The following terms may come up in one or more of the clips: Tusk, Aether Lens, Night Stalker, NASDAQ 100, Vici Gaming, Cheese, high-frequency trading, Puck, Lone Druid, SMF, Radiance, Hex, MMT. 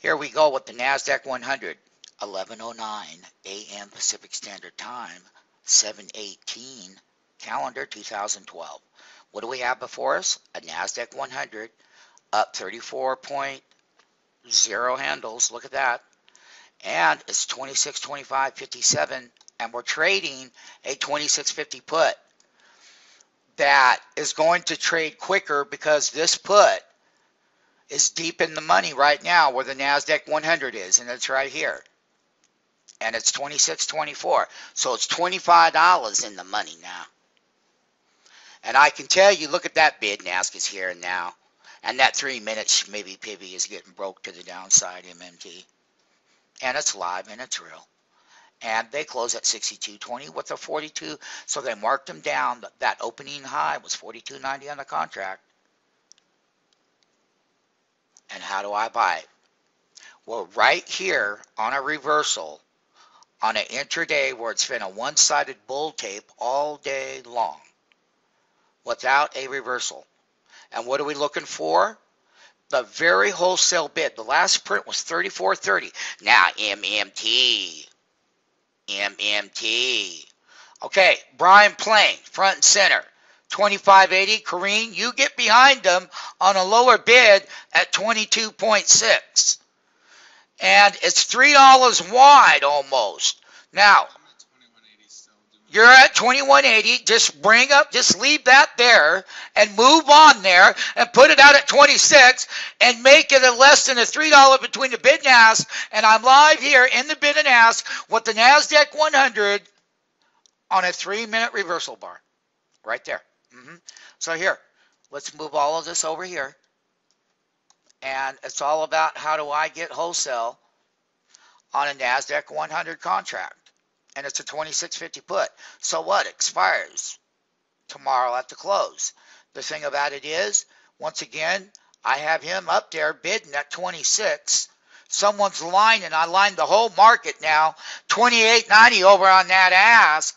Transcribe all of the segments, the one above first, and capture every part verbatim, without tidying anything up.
Here we go with the NASDAQ one hundred, eleven oh nine a m Pacific Standard Time, seven eighteen calendar two thousand twelve. What do we have before us? A NASDAQ one hundred up thirty-four point zero handles. Look at that. And it's twenty-six twenty-five fifty-seven, and we're trading a twenty-six fifty put. That is going to trade quicker because this put is deep in the money right now where the NASDAQ one hundred is, and it's right here. And it's twenty-six twenty-four, so it's twenty-five dollars in the money now. And I can tell you, look at that bid and ask is here and now. And that three minutes maybe P B is getting broke to the downside, M M T. And it's live and it's real. And they close at sixty-two twenty with a forty-two, so they marked them down. But that opening high was forty-two ninety on the contract. And how do I buy it? Well, right here on a reversal, on an intraday where it's been a one-sided bull tape all day long, without a reversal. And what are we looking for? The very wholesale bid. The last print was thirty-four thirty. Now M M T. M M T. Okay, Brian Plain, front and center, twenty-five eighty. Kareem, you get behind them on a lower bid at twenty-two point six. And it's three dollars wide almost. Now, you're at twenty-one eighty. Just bring up, just leave that there and move on there and put it out at twenty-six and make it a less than a three dollar between the bid and ask. And I'm live here in the bid and ask with the NASDAQ one hundred on a three-minute reversal bar right there. Mm-hmm. So here, let's move all of this over here. And it's all about how do I get wholesale on a NASDAQ one hundred contract. And it's a twenty-six fifty put. So what? Expires tomorrow at the close. The thing about it is, once again, I have him up there bidding at twenty-six. Someone's lining. I lined the whole market now. twenty-eight ninety over on that ask.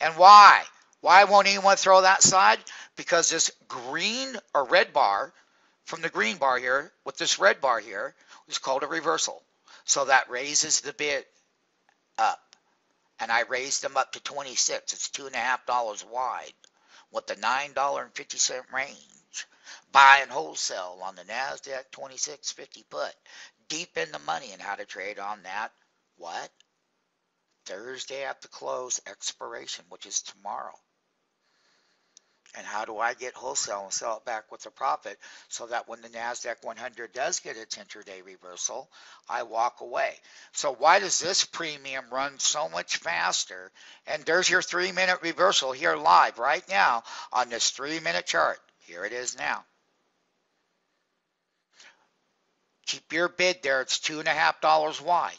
And why? Why won't anyone throw that side? Because this green or red bar, from the green bar here, with this red bar here, is called a reversal. So that raises the bid up. And I raised them up to twenty-six. It's two and a half dollars wide with the nine dollar and fifty cent range. Buy and wholesale on the NASDAQ twenty-six fifty put. Deep in the money and how to trade on that. What? Thursday at the close expiration, which is tomorrow. And how do I get wholesale and sell it back with a profit so that when the NASDAQ one hundred does get its intraday reversal, I walk away? So why does this premium run so much faster? And there's your three-minute reversal here live right now on this three-minute chart. Here it is now. Keep your bid there. It's two and a half dollars wide.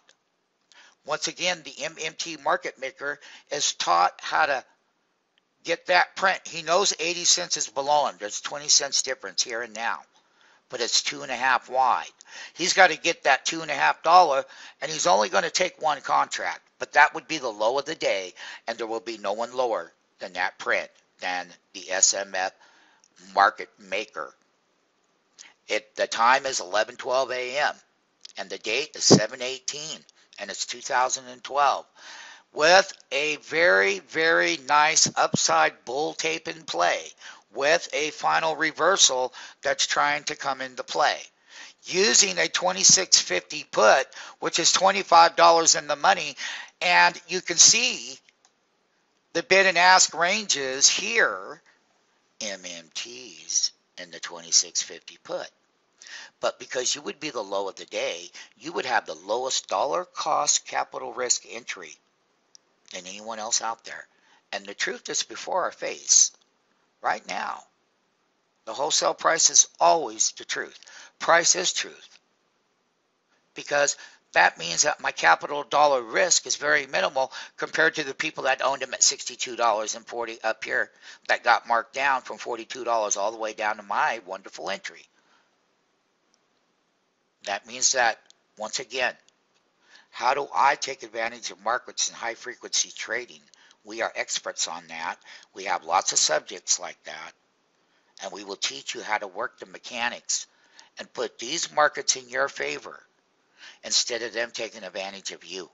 Once again, the M M T market maker is taught how to get that print. He knows eighty cents is below him. There's twenty cents difference here and now, but it's two and a half wide. He's got to get that two and a half dollar, and he's only going to take one contract, but that would be the low of the day, and there will be no one lower than that print than the S M F market maker. It, the time is eleven twelve a m, and the date is seven eighteen, and it's two thousand twelve. With a very, very nice upside bull tape in play, with a final reversal that's trying to come into play. Using a twenty-six fifty put, which is twenty-five dollars in the money, and you can see the bid and ask ranges here, M M Ts and the twenty-six fifty put. But because you would be the low of the day, you would have the lowest dollar cost capital risk entry than anyone else out there. And the truth is before our face right now. The wholesale price is always the truth. Price is truth. Because that means that my capital dollar risk is very minimal compared to the people that owned them at sixty-two forty up here that got marked down from forty-two dollars all the way down to my wonderful entry. That means that, once again, how do I take advantage of markets and high-frequency trading? We are experts on that. We have lots of subjects like that, and we will teach you how to work the mechanics and put these markets in your favor instead of them taking advantage of you.